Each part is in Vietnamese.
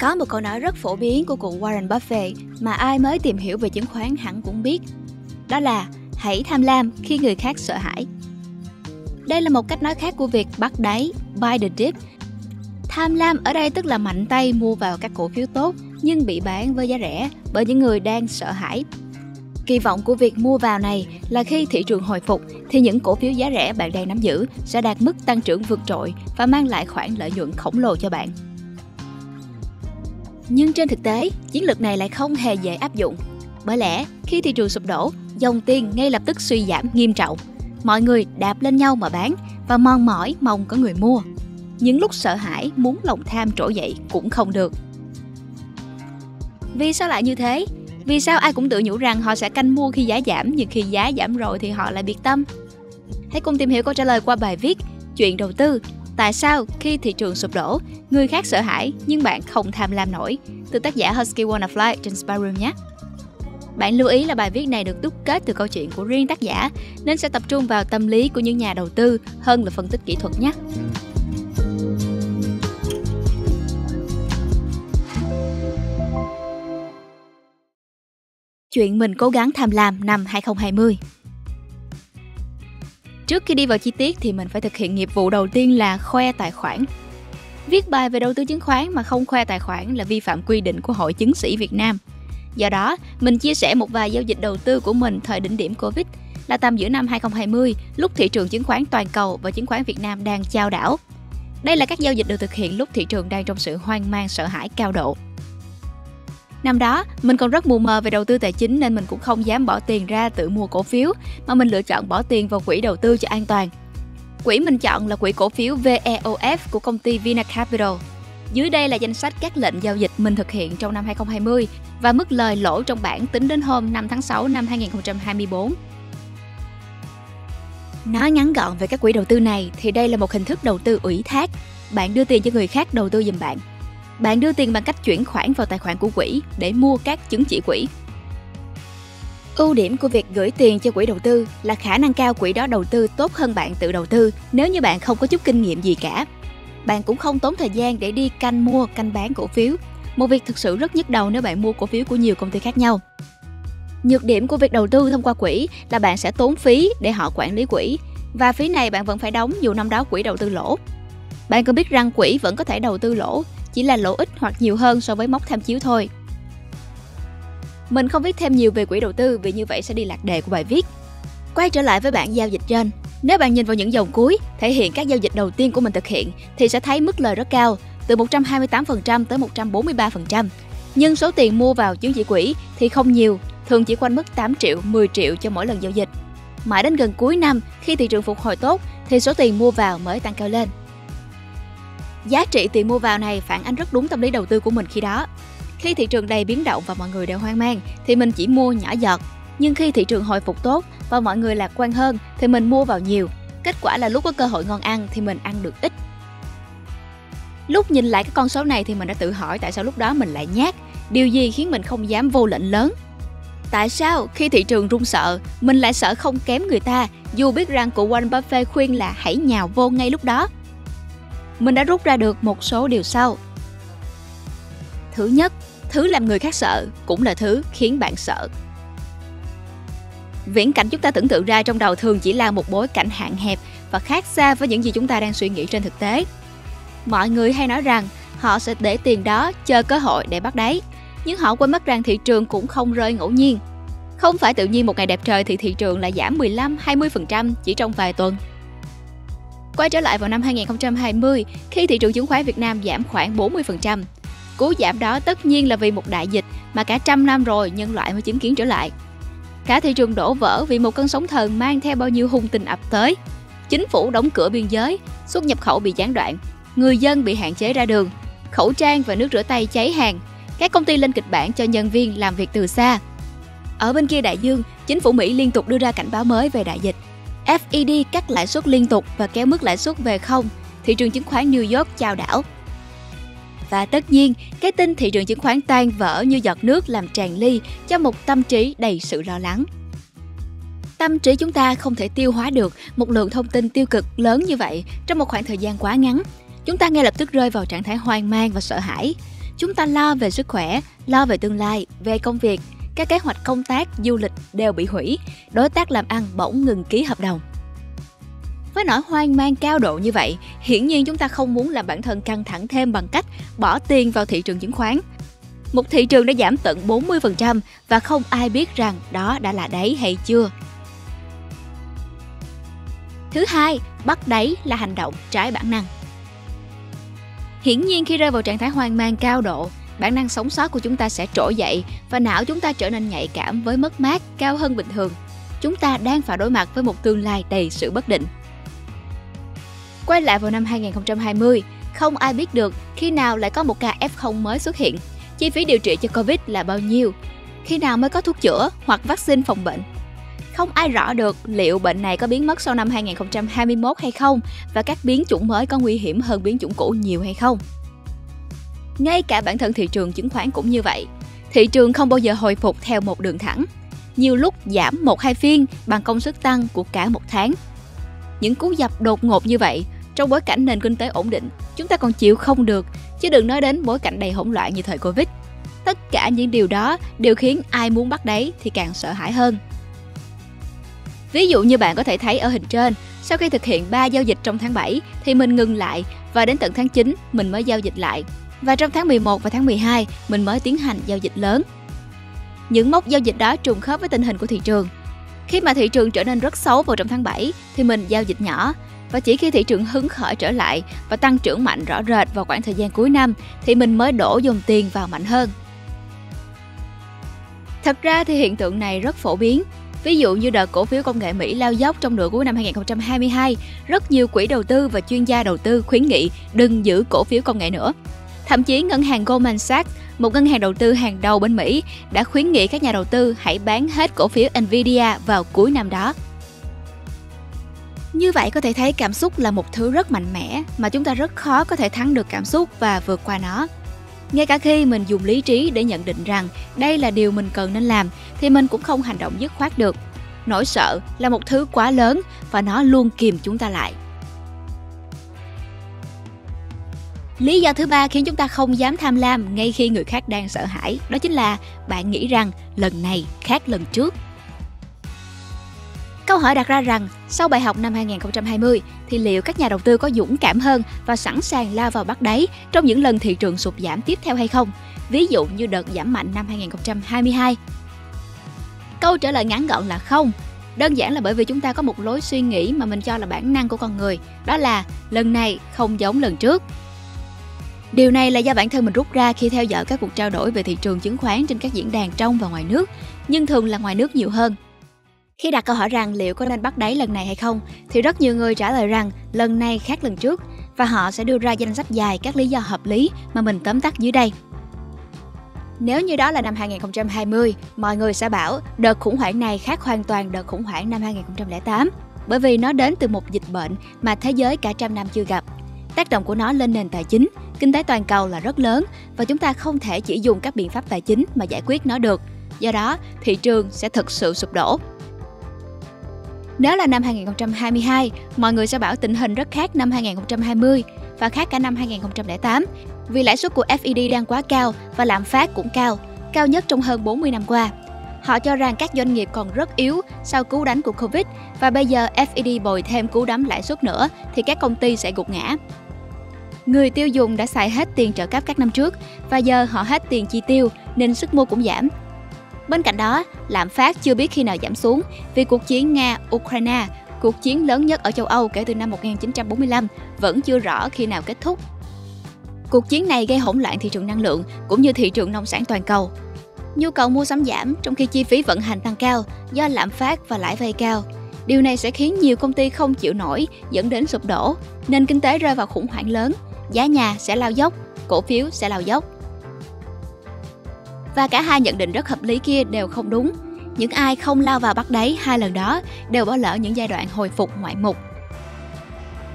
Có một câu nói rất phổ biến của cụ Warren Buffett mà ai mới tìm hiểu về chứng khoán hẳn cũng biết. Đó là hãy tham lam khi người khác sợ hãi. Đây là một cách nói khác của việc bắt đáy, buy the dip. Tham lam ở đây tức là mạnh tay mua vào các cổ phiếu tốt nhưng bị bán với giá rẻ bởi những người đang sợ hãi. Kỳ vọng của việc mua vào này là khi thị trường hồi phục thì những cổ phiếu giá rẻ bạn đang nắm giữ sẽ đạt mức tăng trưởng vượt trội và mang lại khoản lợi nhuận khổng lồ cho bạn. Nhưng trên thực tế, chiến lược này lại không hề dễ áp dụng. Bởi lẽ, khi thị trường sụp đổ, dòng tiền ngay lập tức suy giảm nghiêm trọng. Mọi người đạp lên nhau mà bán và mòn mỏi mong có người mua. Những lúc sợ hãi muốn lòng tham trỗi dậy cũng không được. Vì sao lại như thế? Vì sao ai cũng tự nhủ rằng họ sẽ canh mua khi giá giảm, nhưng khi giá giảm rồi thì họ lại biệt tâm? Hãy cùng tìm hiểu câu trả lời qua bài viết Chuyện đầu tư. Tại sao khi thị trường sụp đổ, người khác sợ hãi nhưng bạn không tham lam nổi, từ tác giả Huskywannafly trên Spiderum nhé. Bạn lưu ý là bài viết này được đúc kết từ câu chuyện của riêng tác giả nên sẽ tập trung vào tâm lý của những nhà đầu tư hơn là phân tích kỹ thuật nhé. Chuyện mình cố gắng tham lam năm 2020. Trước khi đi vào chi tiết thì mình phải thực hiện nghiệp vụ đầu tiên là khoe tài khoản. Viết bài về đầu tư chứng khoán mà không khoe tài khoản là vi phạm quy định của Hội Chứng Sĩ Việt Nam. Do đó, mình chia sẻ một vài giao dịch đầu tư của mình thời đỉnh điểm Covid là tầm giữa năm 2020, lúc thị trường chứng khoán toàn cầu và chứng khoán Việt Nam đang chao đảo. Đây là các giao dịch được thực hiện lúc thị trường đang trong sự hoang mang sợ hãi cao độ. Năm đó, mình còn rất mù mờ về đầu tư tài chính nên mình cũng không dám bỏ tiền ra tự mua cổ phiếu, mà mình lựa chọn bỏ tiền vào quỹ đầu tư cho an toàn. Quỹ mình chọn là quỹ cổ phiếu VEOF của công ty Vinacapital. Dưới đây là danh sách các lệnh giao dịch mình thực hiện trong năm 2020 và mức lời lỗ trong bảng tính đến hôm 5 tháng 6 năm 2024. Nói ngắn gọn về các quỹ đầu tư này thì đây là một hình thức đầu tư ủy thác. Bạn đưa tiền cho người khác đầu tư giùm bạn. Bạn đưa tiền bằng cách chuyển khoản vào tài khoản của quỹ để mua các chứng chỉ quỹ. Ưu điểm của việc gửi tiền cho quỹ đầu tư là khả năng cao quỹ đó đầu tư tốt hơn bạn tự đầu tư nếu như bạn không có chút kinh nghiệm gì cả. Bạn cũng không tốn thời gian để đi canh mua, canh bán cổ phiếu, một việc thực sự rất nhức đầu nếu bạn mua cổ phiếu của nhiều công ty khác nhau. Nhược điểm của việc đầu tư thông qua quỹ là bạn sẽ tốn phí để họ quản lý quỹ, và phí này bạn vẫn phải đóng dù năm đó quỹ đầu tư lỗ. Bạn cần biết rằng quỹ vẫn có thể đầu tư lỗ, chỉ là lỗ ít hoặc nhiều hơn so với mốc tham chiếu thôi. Mình không viết thêm nhiều về quỹ đầu tư vì như vậy sẽ đi lạc đề của bài viết. Quay trở lại với bảng giao dịch trên. Nếu bạn nhìn vào những dòng cuối, thể hiện các giao dịch đầu tiên của mình thực hiện thì sẽ thấy mức lời rất cao, từ 128% tới 143%. Nhưng số tiền mua vào chứng chỉ quỹ thì không nhiều, thường chỉ quanh mức 8 triệu, 10 triệu cho mỗi lần giao dịch. Mãi đến gần cuối năm, khi thị trường phục hồi tốt thì số tiền mua vào mới tăng cao lên. Giá trị tiền mua vào này phản ánh rất đúng tâm lý đầu tư của mình khi đó. Khi thị trường đầy biến động và mọi người đều hoang mang thì mình chỉ mua nhỏ giọt. Nhưng khi thị trường hồi phục tốt và mọi người lạc quan hơn thì mình mua vào nhiều. Kết quả là lúc có cơ hội ngon ăn thì mình ăn được ít. Lúc nhìn lại các con số này thì mình đã tự hỏi tại sao lúc đó mình lại nhát. Điều gì khiến mình không dám vô lệnh lớn? Tại sao khi thị trường run sợ, mình lại sợ không kém người ta, dù biết rằng cụ Warren Buffett khuyên là hãy nhào vô ngay lúc đó? Mình đã rút ra được một số điều sau. Thứ nhất, thứ làm người khác sợ cũng là thứ khiến bạn sợ. Viễn cảnh chúng ta tưởng tượng ra trong đầu thường chỉ là một bối cảnh hạn hẹp và khác xa với những gì chúng ta đang suy nghĩ trên thực tế. Mọi người hay nói rằng họ sẽ để tiền đó chờ cơ hội để bắt đáy, nhưng họ quên mất rằng thị trường cũng không rơi ngẫu nhiên. Không phải tự nhiên một ngày đẹp trời thì thị trường lại giảm 15-20% chỉ trong vài tuần. Quay trở lại vào năm 2020, khi thị trường chứng khoán Việt Nam giảm khoảng 40%. Cú giảm đó tất nhiên là vì một đại dịch mà cả trăm năm rồi nhân loại mới chứng kiến trở lại. Cả thị trường đổ vỡ vì một cơn sóng thần mang theo bao nhiêu hung tinh ập tới. Chính phủ đóng cửa biên giới, xuất nhập khẩu bị gián đoạn, người dân bị hạn chế ra đường, khẩu trang và nước rửa tay cháy hàng, các công ty lên kịch bản cho nhân viên làm việc từ xa. Ở bên kia đại dương, chính phủ Mỹ liên tục đưa ra cảnh báo mới về đại dịch. FED cắt lãi suất liên tục và kéo mức lãi suất về không, thị trường chứng khoán New York chao đảo. Và tất nhiên, cái tin thị trường chứng khoán tan vỡ như giọt nước làm tràn ly cho một tâm trí đầy sự lo lắng. Tâm trí chúng ta không thể tiêu hóa được một lượng thông tin tiêu cực lớn như vậy trong một khoảng thời gian quá ngắn. Chúng ta ngay lập tức rơi vào trạng thái hoang mang và sợ hãi. Chúng ta lo về sức khỏe, lo về tương lai, về công việc, các kế hoạch công tác, du lịch đều bị hủy, đối tác làm ăn bỗng ngừng ký hợp đồng. Với nỗi hoang mang cao độ như vậy, hiển nhiên chúng ta không muốn làm bản thân căng thẳng thêm bằng cách bỏ tiền vào thị trường chứng khoán. Một thị trường đã giảm tận 40% và không ai biết rằng đó đã là đáy hay chưa. Thứ hai, bắt đáy là hành động trái bản năng. Hiển nhiên khi rơi vào trạng thái hoang mang cao độ, bản năng sống sót của chúng ta sẽ trỗi dậy và não chúng ta trở nên nhạy cảm với mất mát cao hơn bình thường. Chúng ta đang phải đối mặt với một tương lai đầy sự bất định. Quay lại vào năm 2020, không ai biết được khi nào lại có một ca F0 mới xuất hiện, chi phí điều trị cho Covid là bao nhiêu, khi nào mới có thuốc chữa hoặc vaccine phòng bệnh. Không ai rõ được liệu bệnh này có biến mất sau năm 2021 hay không và các biến chủng mới có nguy hiểm hơn biến chủng cũ nhiều hay không. Ngay cả bản thân thị trường chứng khoán cũng như vậy, thị trường không bao giờ hồi phục theo một đường thẳng, nhiều lúc giảm 1-2 phiên bằng công suất tăng của cả một tháng. Những cú dập đột ngột như vậy, trong bối cảnh nền kinh tế ổn định, chúng ta còn chịu không được, chứ đừng nói đến bối cảnh đầy hỗn loạn như thời Covid. Tất cả những điều đó đều khiến ai muốn bắt đáy thì càng sợ hãi hơn. Ví dụ như bạn có thể thấy ở hình trên, sau khi thực hiện 3 giao dịch trong tháng 7 thì mình ngừng lại và đến tận tháng 9 mình mới giao dịch lại. Và trong tháng 11 và tháng 12 mình mới tiến hành giao dịch lớn. Những mốc giao dịch đó trùng khớp với tình hình của thị trường. Khi mà thị trường trở nên rất xấu vào trong tháng 7 thì mình giao dịch nhỏ, và chỉ khi thị trường hứng khởi trở lại và tăng trưởng mạnh rõ rệt vào khoảng thời gian cuối năm thì mình mới đổ dồn tiền vào mạnh hơn. Thật ra thì hiện tượng này rất phổ biến. Ví dụ như đợt cổ phiếu công nghệ Mỹ lao dốc trong nửa cuối năm 2022, rất nhiều quỹ đầu tư và chuyên gia đầu tư khuyến nghị đừng giữ cổ phiếu công nghệ nữa. Thậm chí ngân hàng Goldman Sachs, một ngân hàng đầu tư hàng đầu bên Mỹ, đã khuyến nghị các nhà đầu tư hãy bán hết cổ phiếu Nvidia vào cuối năm đó. Như vậy có thể thấy cảm xúc là một thứ rất mạnh mẽ mà chúng ta rất khó có thể thắng được cảm xúc và vượt qua nó. Ngay cả khi mình dùng lý trí để nhận định rằng đây là điều mình cần nên làm thì mình cũng không hành động dứt khoát được. Nỗi sợ là một thứ quá lớn và nó luôn kìm chúng ta lại. Lý do thứ ba khiến chúng ta không dám tham lam ngay khi người khác đang sợ hãi, đó chính là bạn nghĩ rằng lần này khác lần trước. Câu hỏi đặt ra rằng sau bài học năm 2020 thì liệu các nhà đầu tư có dũng cảm hơn và sẵn sàng lao vào bắt đáy trong những lần thị trường sụt giảm tiếp theo hay không? Ví dụ như đợt giảm mạnh năm 2022. Câu trả lời ngắn gọn là không. Đơn giản là bởi vì chúng ta có một lối suy nghĩ mà mình cho là bản năng của con người, đó là lần này không giống lần trước. Điều này là do bản thân mình rút ra khi theo dõi các cuộc trao đổi về thị trường chứng khoán trên các diễn đàn trong và ngoài nước, nhưng thường là ngoài nước nhiều hơn. Khi đặt câu hỏi rằng liệu có nên bắt đáy lần này hay không, thì rất nhiều người trả lời rằng lần này khác lần trước, và họ sẽ đưa ra danh sách dài các lý do hợp lý mà mình tóm tắt dưới đây. Nếu như đó là năm 2020, mọi người sẽ bảo đợt khủng hoảng này khác hoàn toàn đợt khủng hoảng năm 2008, bởi vì nó đến từ một dịch bệnh mà thế giới cả trăm năm chưa gặp. Tác động của nó lên nền tài chính, kinh tế toàn cầu là rất lớn và chúng ta không thể chỉ dùng các biện pháp tài chính mà giải quyết nó được. Do đó, thị trường sẽ thực sự sụp đổ. Nếu là năm 2022, mọi người sẽ bảo tình hình rất khác năm 2020 và khác cả năm 2008 vì lãi suất của FED đang quá cao và lạm phát cũng cao, cao nhất trong hơn 40 năm qua. Họ cho rằng các doanh nghiệp còn rất yếu sau cú đánh của Covid và bây giờ FED bồi thêm cú đấm lãi suất nữa thì các công ty sẽ gục ngã. Người tiêu dùng đã xài hết tiền trợ cấp các năm trước và giờ họ hết tiền chi tiêu nên sức mua cũng giảm. Bên cạnh đó, lạm phát chưa biết khi nào giảm xuống vì cuộc chiến Nga-Ukraine, cuộc chiến lớn nhất ở châu Âu kể từ năm 1945, vẫn chưa rõ khi nào kết thúc. Cuộc chiến này gây hỗn loạn thị trường năng lượng cũng như thị trường nông sản toàn cầu. Nhu cầu mua sắm giảm trong khi chi phí vận hành tăng cao do lạm phát và lãi vay cao. Điều này sẽ khiến nhiều công ty không chịu nổi dẫn đến sụp đổ, nền kinh tế rơi vào khủng hoảng lớn, giá nhà sẽ lao dốc, cổ phiếu sẽ lao dốc. Và cả hai nhận định rất hợp lý kia đều không đúng. Những ai không lao vào bắt đáy hai lần đó đều bỏ lỡ những giai đoạn hồi phục ngoạn mục.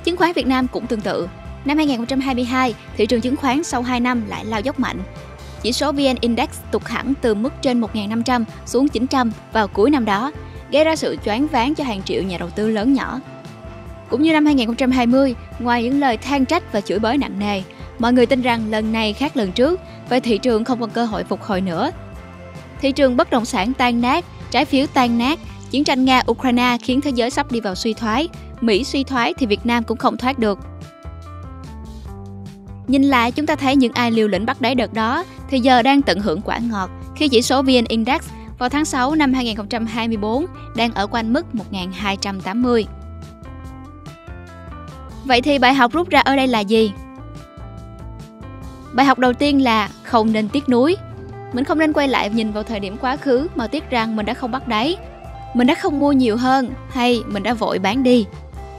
Chứng khoán Việt Nam cũng tương tự. Năm 2022, thị trường chứng khoán sau 2 năm lại lao dốc mạnh. Chỉ số VN Index tụt hẳn từ mức trên 1.500 xuống 900 vào cuối năm đó, gây ra sự choáng váng cho hàng triệu nhà đầu tư lớn nhỏ. Cũng như năm 2020, ngoài những lời than trách và chửi bới nặng nề, Mọi người tin rằng lần này khác lần trước, vậy thị trường không còn cơ hội phục hồi nữa. Thị trường bất động sản tan nát, trái phiếu tan nát, chiến tranh Nga-Ukraine khiến thế giới sắp đi vào suy thoái, Mỹ suy thoái thì Việt Nam cũng không thoát được. Nhìn lại, chúng ta thấy những ai liều lĩnh bắt đáy đợt đó thì giờ đang tận hưởng quả ngọt khi chỉ số VN Index vào tháng 6 năm 2024 đang ở quanh mức 1.280. Vậy thì bài học rút ra ở đây là gì? Bài học đầu tiên là không nên tiếc nuối. Mình không nên quay lại nhìn vào thời điểm quá khứ mà tiếc rằng mình đã không bắt đáy, mình đã không mua nhiều hơn hay mình đã vội bán đi.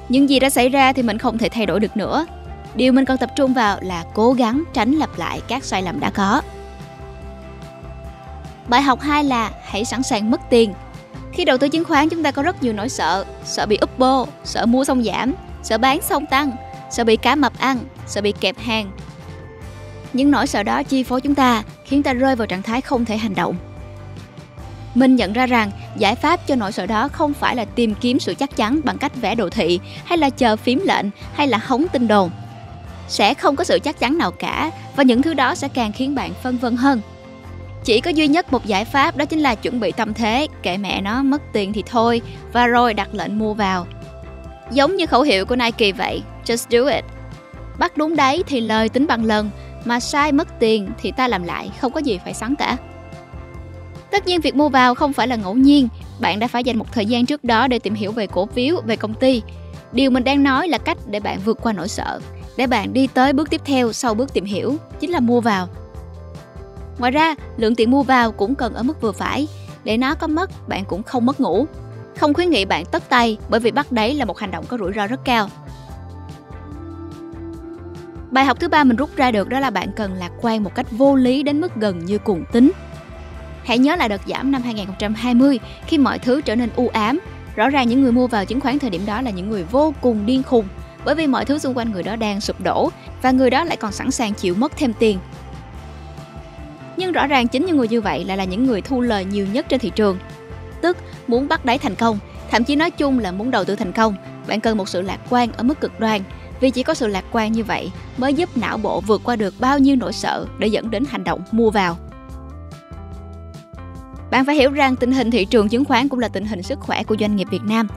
Những gì đã xảy ra thì mình không thể thay đổi được nữa. Điều mình cần tập trung vào là cố gắng tránh lặp lại các sai lầm đã có. Bài học 2 là hãy sẵn sàng mất tiền. Khi đầu tư chứng khoán chúng ta có rất nhiều nỗi sợ, sợ bị úp bô, sợ mua xong giảm, sợ bán xong tăng, sợ bị cá mập ăn, sợ bị kẹp hàng. Những nỗi sợ đó chi phối chúng ta, khiến ta rơi vào trạng thái không thể hành động. Mình nhận ra rằng giải pháp cho nỗi sợ đó không phải là tìm kiếm sự chắc chắn bằng cách vẽ đồ thị, hay là chờ phím lệnh, hay là hóng tin đồn. Sẽ không có sự chắc chắn nào cả và những thứ đó sẽ càng khiến bạn phân vân hơn. Chỉ có duy nhất một giải pháp, đó chính là chuẩn bị tâm thế, kệ mẹ nó, mất tiền thì thôi, và rồi đặt lệnh mua vào. Giống như khẩu hiệu của Nike vậy, just do it. Bắt đúng đáy thì lời tính bằng lần, mà sai mất tiền thì ta làm lại, không có gì phải sắn cả. Tất nhiên việc mua vào không phải là ngẫu nhiên, bạn đã phải dành một thời gian trước đó để tìm hiểu về cổ phiếu, về công ty. Điều mình đang nói là cách để bạn vượt qua nỗi sợ, để bạn đi tới bước tiếp theo sau bước tìm hiểu, chính là mua vào. Ngoài ra, lượng tiền mua vào cũng cần ở mức vừa phải, để nó có mất, bạn cũng không mất ngủ. Không khuyến nghị bạn tất tay, bởi vì bắt đáy là một hành động có rủi ro rất cao. Bài học thứ ba mình rút ra được đó là bạn cần lạc quan một cách vô lý đến mức gần như cuồng tín. Hãy nhớ lại đợt giảm năm 2020 khi mọi thứ trở nên u ám. Rõ ràng những người mua vào chứng khoán thời điểm đó là những người vô cùng điên khùng, bởi vì mọi thứ xung quanh người đó đang sụp đổ và người đó lại còn sẵn sàng chịu mất thêm tiền. Nhưng rõ ràng chính những người như vậy lại là những người thu lời nhiều nhất trên thị trường. Tức muốn bắt đáy thành công, thậm chí nói chung là muốn đầu tư thành công, bạn cần một sự lạc quan ở mức cực đoan. Vì chỉ có sự lạc quan như vậy mới giúp não bộ vượt qua được bao nhiêu nỗi sợ để dẫn đến hành động mua vào. Bạn phải hiểu rằng tình hình thị trường chứng khoán cũng là tình hình sức khỏe của doanh nghiệp Việt Nam.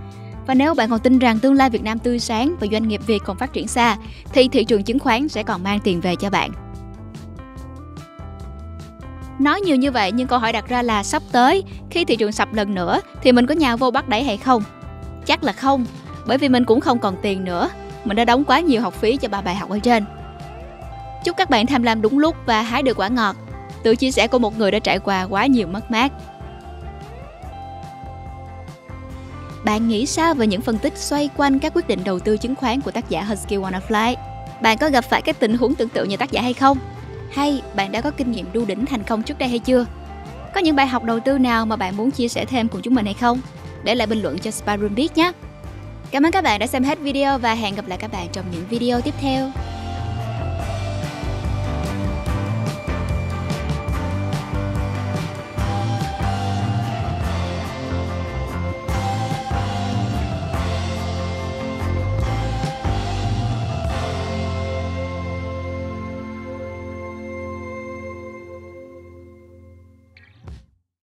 Và nếu bạn còn tin rằng tương lai Việt Nam tươi sáng và doanh nghiệp Việt còn phát triển xa, thì thị trường chứng khoán sẽ còn mang tiền về cho bạn. Nói nhiều như vậy nhưng câu hỏi đặt ra là sắp tới, khi thị trường sập lần nữa thì mình có nhào vô bắt đáy hay không? Chắc là không, bởi vì mình cũng không còn tiền nữa. Mình đã đóng quá nhiều học phí cho 3 bài học ở trên. Chúc các bạn tham lam đúng lúc và hái được quả ngọt. Từ chia sẻ của một người đã trải qua quá nhiều mất mát. Bạn nghĩ sao về những phân tích xoay quanh các quyết định đầu tư chứng khoán của tác giả Huskywannafly? Bạn có gặp phải các tình huống tương tự như tác giả hay không? Hay bạn đã có kinh nghiệm đu đỉnh thành công trước đây hay chưa? Có những bài học đầu tư nào mà bạn muốn chia sẻ thêm cùng chúng mình hay không? Để lại bình luận cho Spiderum biết nhé! Cảm ơn các bạn đã xem hết video và hẹn gặp lại các bạn trong những video tiếp theo.